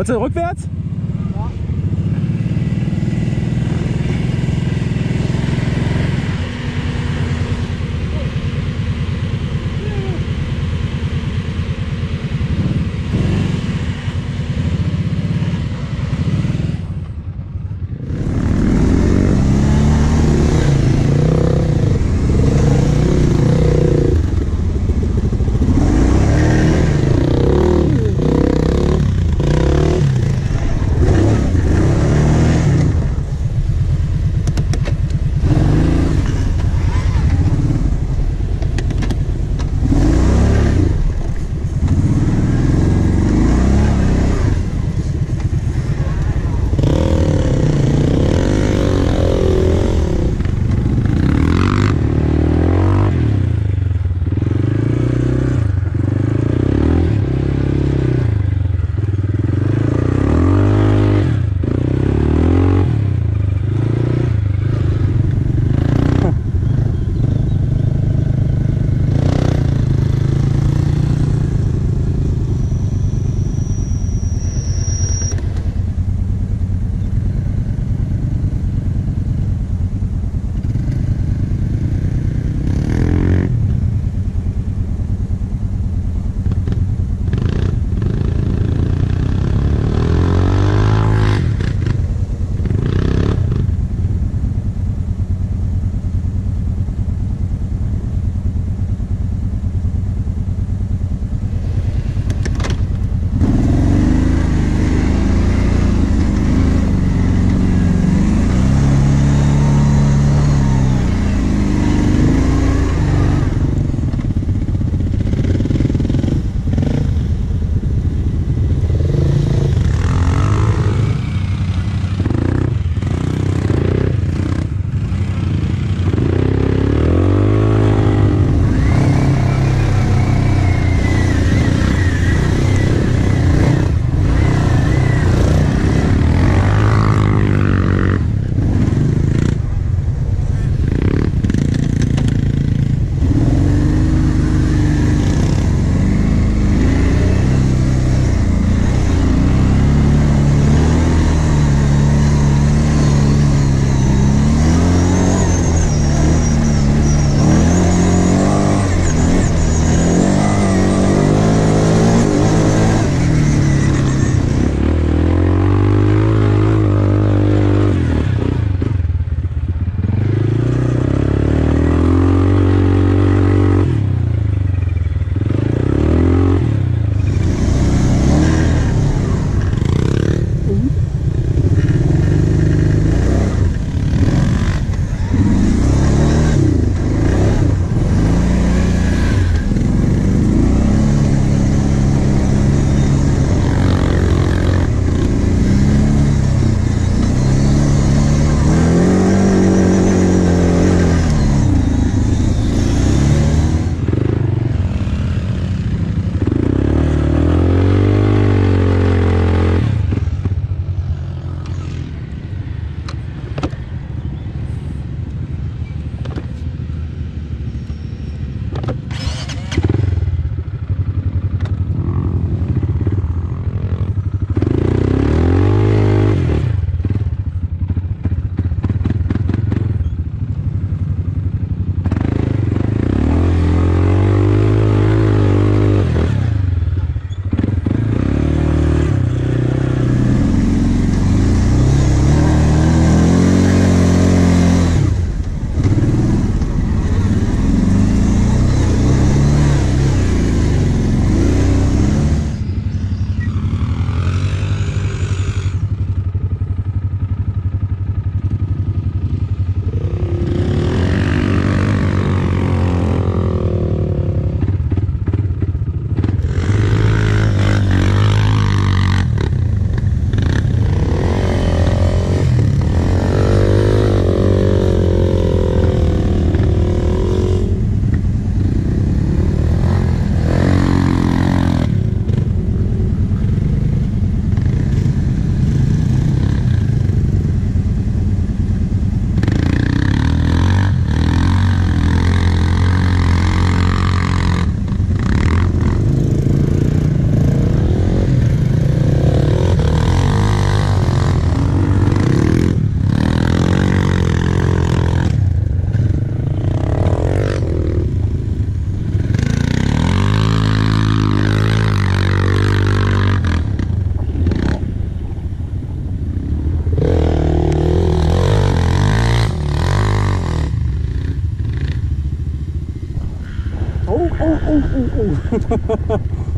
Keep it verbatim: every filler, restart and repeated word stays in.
Wolltest du rückwärts? Ja. oh, oh, oh, oh.